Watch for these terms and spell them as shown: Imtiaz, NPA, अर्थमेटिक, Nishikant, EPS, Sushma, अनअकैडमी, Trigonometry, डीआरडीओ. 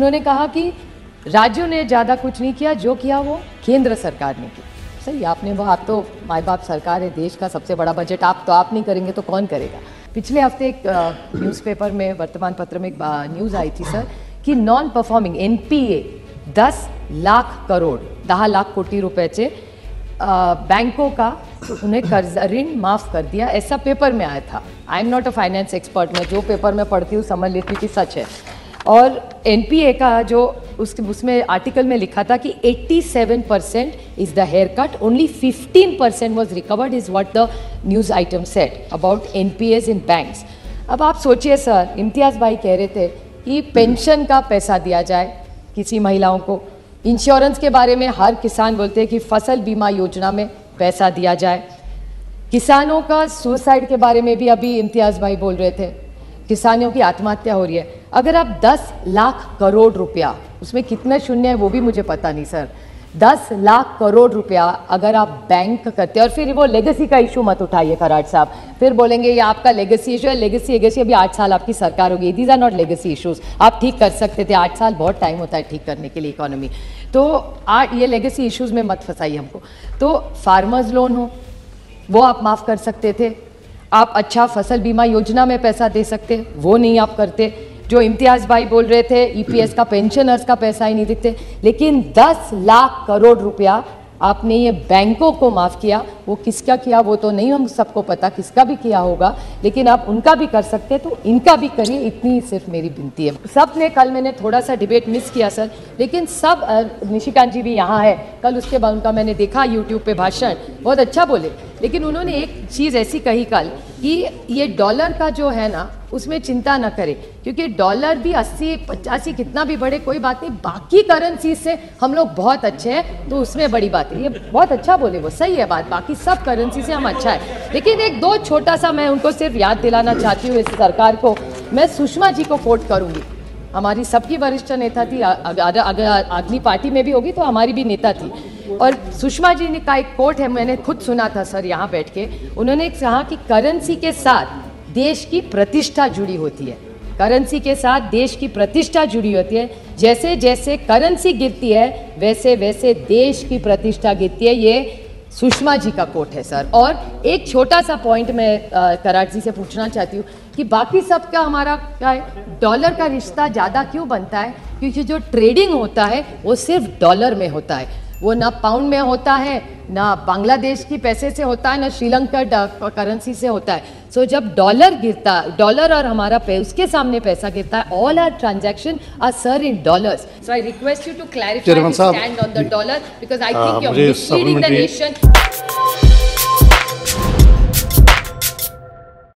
उन्होंने कहा कि राज्यों ने ज़्यादा कुछ नहीं किया, जो किया वो केंद्र सरकार ने किया। सही, आपने वो, आप तो माई बाप सरकार है, देश का सबसे बड़ा बजट आप नहीं करेंगे तो कौन करेगा। पिछले हफ्ते एक न्यूज़पेपर में, वर्तमान पत्र में एक न्यूज़ आई थी सर की non performing NPA 10 lakh crore 10 lakh कोटी रुपयाचे बैंकों का उन्हें कर्ज ऋण माफ़ कर दिया, ऐसा पेपर में आया था। I am not a finance expert, मैं जो पेपर में पढ़ती हूँ समझ लेती हूँ कि सच है। और NPA का जो उसमें आर्टिकल में लिखा था कि 87% is the hair cut, only 15% was recovered is what the news item set about NPAs in banks. अब आप सोचिए सर, इम्तियाज़ भाई कह रहे थे कि पेंशन का पैसा दिया जाए किसी महिलाओं को, इंश्योरेंस के बारे में हर किसान बोलते हैं कि फसल बीमा योजना में पैसा दिया जाए, किसानों का सुसाइड के बारे में भी अभी इम्तियाज़ भाई बोल रहे थे, किसानों की आत्महत्या हो रही है। अगर आप 10 लाख करोड़ रुपया, उसमें कितना शून्य है वो भी मुझे पता नहीं सर, 10 लाख करोड़ रुपया अगर आप बैंक करते, और फिर वो लेगेसी का इशू मत उठाइए कराट साहब, फिर बोलेंगे ये आपका लेगेसी इशू है। लेगेसी अभी 8 साल आपकी सरकार होगी, these are not legacy issues, आप ठीक कर सकते थे। 8 साल बहुत टाइम होता है ठीक करने के लिए इकोनॉमी, तो ये लेगेसी इशूज़ में मत फंसाइए हमको। तो फार्मर्स लोन हो वो आप माफ़ कर सकते थे, आप अच्छा फसल बीमा योजना में पैसा दे सकते, वो नहीं आप करते। जो इम्तियाज़ भाई बोल रहे थे EPS का, पेंशनर्स का पैसा ही नहीं दिखते, लेकिन 10 लाख करोड़ रुपया आपने ये बैंकों को माफ़ किया। वो किसका किया वो तो नहीं हम सबको पता, किसका भी किया होगा, लेकिन आप उनका भी कर सकते तो इनका भी करिए, इतनी सिर्फ मेरी विनती है। सब ने, कल मैंने थोड़ा सा डिबेट मिस किया सर, लेकिन सब, निशिकांत जी भी यहाँ है, कल उसके बाद उनका मैंने देखा YouTube पे भाषण, बहुत अच्छा बोले, लेकिन उन्होंने एक चीज़ ऐसी कही कल कि ये डॉलर का जो है ना उसमें चिंता ना करें, क्योंकि डॉलर भी 80-85 कितना भी बढ़े कोई बात नहीं, बाकी करेंसी से हम लोग बहुत अच्छे हैं तो उसमें बड़ी बात है। ये बहुत अच्छा बोले, वो सही है बात, बाकी सब करेंसी से हम अच्छा है। लेकिन एक दो छोटा सा मैं उनको सिर्फ याद दिलाना चाहती हूँ, इस सरकार को मैं सुषमा जी को कोट करूँगी, हमारी सबकी वरिष्ठ नेता थी, अगर अगली पार्टी में भी होगी तो हमारी भी नेता थी। और सुषमा जी ने का एक कोट है, मैंने खुद सुना था सर यहाँ बैठ के, उन्होंने कहा कि करेंसी के साथ देश की प्रतिष्ठा जुड़ी होती है, करेंसी के साथ देश की प्रतिष्ठा जुड़ी होती है, जैसे जैसे करेंसी गिरती है वैसे वैसे देश की प्रतिष्ठा गिरती है। ये सुषमा जी का कोट है सर। और एक छोटा सा पॉइंट मैं कराट जी से पूछना चाहती हूँ कि बाकी सब का हमारा क्या है, डॉलर का रिश्ता ज़्यादा क्यों बनता है? क्योंकि जो ट्रेडिंग होता है वो सिर्फ डॉलर में होता है, वो ना पाउंड में होता है, ना बांग्लादेश की पैसे से होता है, ना श्रीलंका करेंसी से होता है। सो जब डॉलर गिरता, डॉलर और हमारा उसके सामने पैसा गिरता है, all are transaction are sir in dollars. So I request you to clarify stand on the dollar because I think you are misleading the nation.